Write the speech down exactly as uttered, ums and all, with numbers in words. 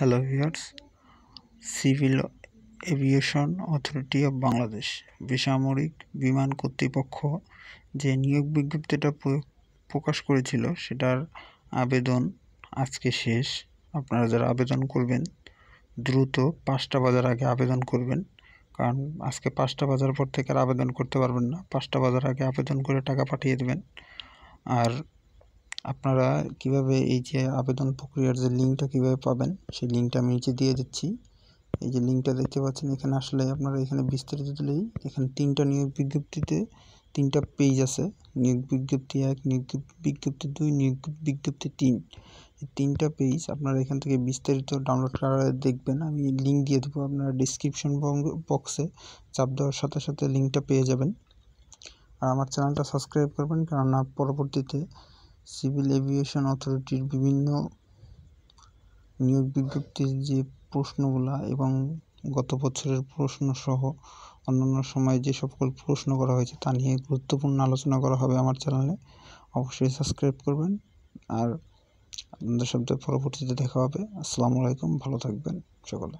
Hello viewers, Civil Aviation Authority of Bangladesh বেসামরিক বিমান কর্তৃপক্ষ যে নিয়োগ বিজ্ঞপ্তিটা প্রকাশ করেছিল সেটার আবেদন আজকে শেষ। আপনারা যারা আবেদন করবেন দ্রুত পাঁচটা বাজার আগে আবেদন করবেন, কারণ আজকে পাঁচটা বাজার পর থেকে আর আবেদন করতে পারবেন না। পাঁচটা বাজার আগে আবেদন করে টাকা পাঠিয়ে দেবেন। আর আপনারা কিভাবে এই যে আবেদন প্রক্রিয়ার যে লিঙ্কটা কিভাবে পাবেন সেই লিঙ্কটা আমি নিচে দিয়ে দিচ্ছি। এই যে লিঙ্কটা দেখতে পাচ্ছেন, এখানে আসলে আপনারা এখানে বিস্তারিত দিলেই এখানে তিনটা নিয়োগ বিজ্ঞপ্তিতে তিনটা পেজ আছে, নিয়োগ বিজ্ঞপ্তি এক, নিয়োগ বিজ্ঞপ্তি দুই, নিয়োগ বিজ্ঞপ্তি তিন, এই তিনটা পেজ আপনারা এখান থেকে বিস্তারিত ডাউনলোড করা দেখবেন। আমি লিঙ্ক দিয়ে দেবো, আপনারা ডিসক্রিপশন বক্সে চাপ দেওয়ার সাথে সাথে লিঙ্কটা পেয়ে যাবেন। আর আমার চ্যানেলটা সাবস্ক্রাইব করবেন, কেননা পরবর্তীতে সিভিল এভিয়েশন অথরিটির বিভিন্ন নিয়োগ বিজ্ঞপ্তির যে প্রশ্নগুলো এবং গত বছরের প্রশ্নসহ অন্যান্য সময়ে যে সকল প্রশ্ন করা হয়েছে তা নিয়ে গুরুত্বপূর্ণ আলোচনা করা হবে আমার চ্যানেলে। অবশ্যই সাবস্ক্রাইব করবেন। আর আপনাদের সাথে পরবর্তীতে দেখা হবে। আসসালামু আলাইকুম, ভালো থাকবেন সকলে।